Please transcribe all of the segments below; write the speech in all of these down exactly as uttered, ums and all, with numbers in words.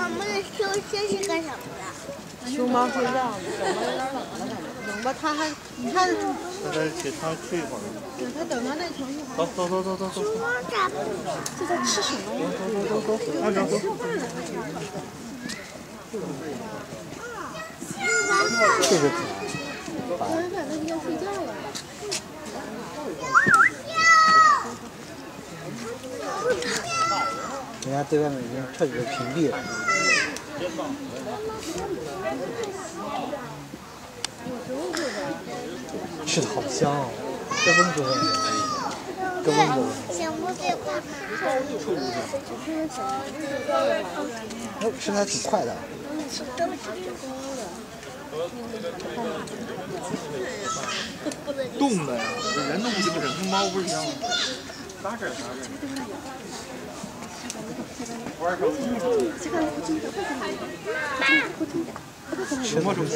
妈妈，这这是干什么的？熊猫睡觉呢，怎么有点冷了？冷吧，它还你看。它再去，它去一会儿。它等到那熊一会儿。走走走走走走。熊猫咋不？这在吃什么呀？走走走走，按照走。这是可爱。我感觉要睡觉了。人家对外面已经彻底的屏蔽了。吃的好香哦，跟温州的，跟温州的。行不对，快吃！哎，吃的还挺快的。冻的呀，这人冻的不成，跟猫不是一样吗？咋整？咋整？ 玩手机，什么手机？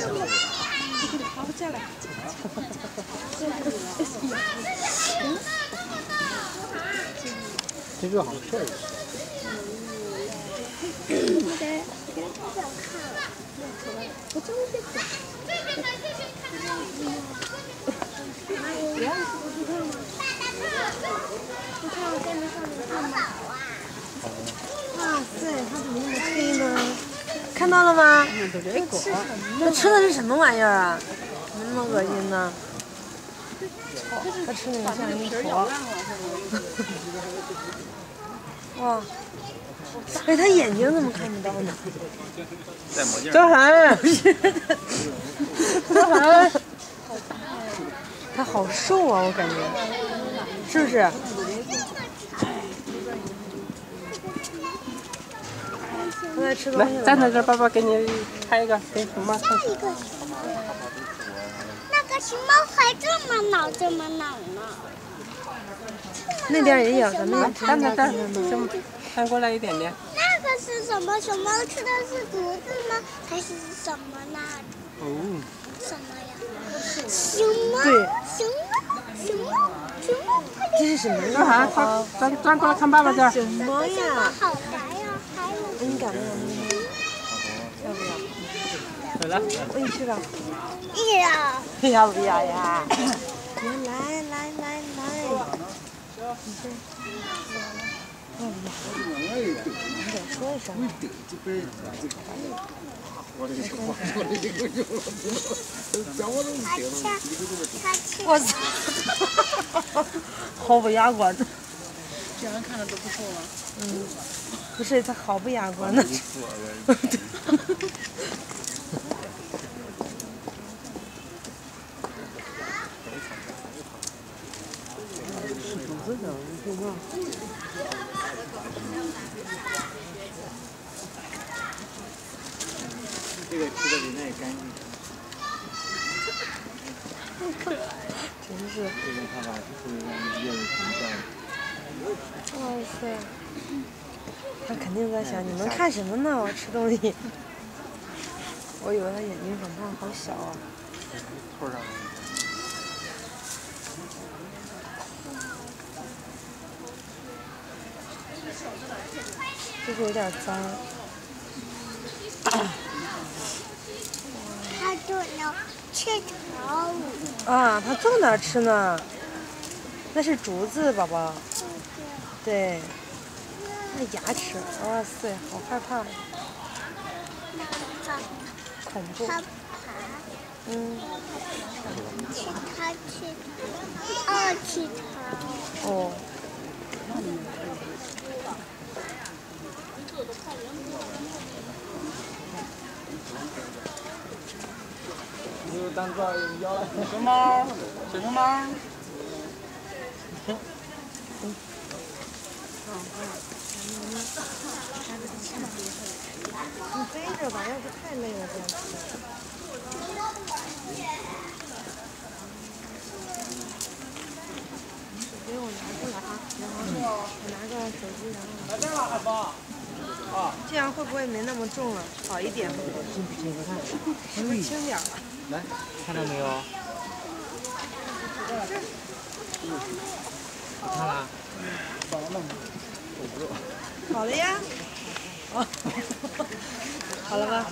这就好事儿。哇塞，它怎么那么黑呢？看到了吗？它吃的是什么玩意儿啊？那么恶心呢？它吃那个像一坨。哇！哎，它眼睛怎么看不到呢？戴墨镜。周涵。周涵。它好瘦啊，我感觉，是不是？ 来，站在这，爸爸给你拍一个，给熊猫看。那个熊猫还这么挠，这么挠呢。那边也有，咱们站在这，熊，翻过来一点点。那个是什么？熊猫吃的是竹子吗？还是什么呢？哦。什么呀？熊猫。对。熊猫，熊猫，熊猫。这是什么？干啥？他，咱咱过来看爸爸这。熊猫呀。 你敢不敢？要不要？回来，我一起去吧。要。要不要呀？来来来来。你先。要不要？你得说一声。我操！毫不雅观。 这人看着都不瘦了。嗯，不是，他好不雅观呢。这个吃的比那也干净。真是。这个爸爸就是让叶子存在。 哇塞！他肯定在想，你们看什么呢？我吃东西。我以为他眼睛怎么好小啊。腿上。就是有点脏。他坐那吃草。啊，他坐哪吃呢？那是竹子，宝宝。 对，那牙齿，哇塞，好害怕，恐怖。嗯。去他去，哦去他。哦。你就当做妖熊猫，小熊猫。嗯。 你背着吧，要是太累了，这样子。给我拿过来啊，然后我拿个手机，然后。来这儿了，海峰。啊。这样会不会没那么重了？好一点。是不是轻点儿？来，看到没有？我看了。 好了呀。好了吧？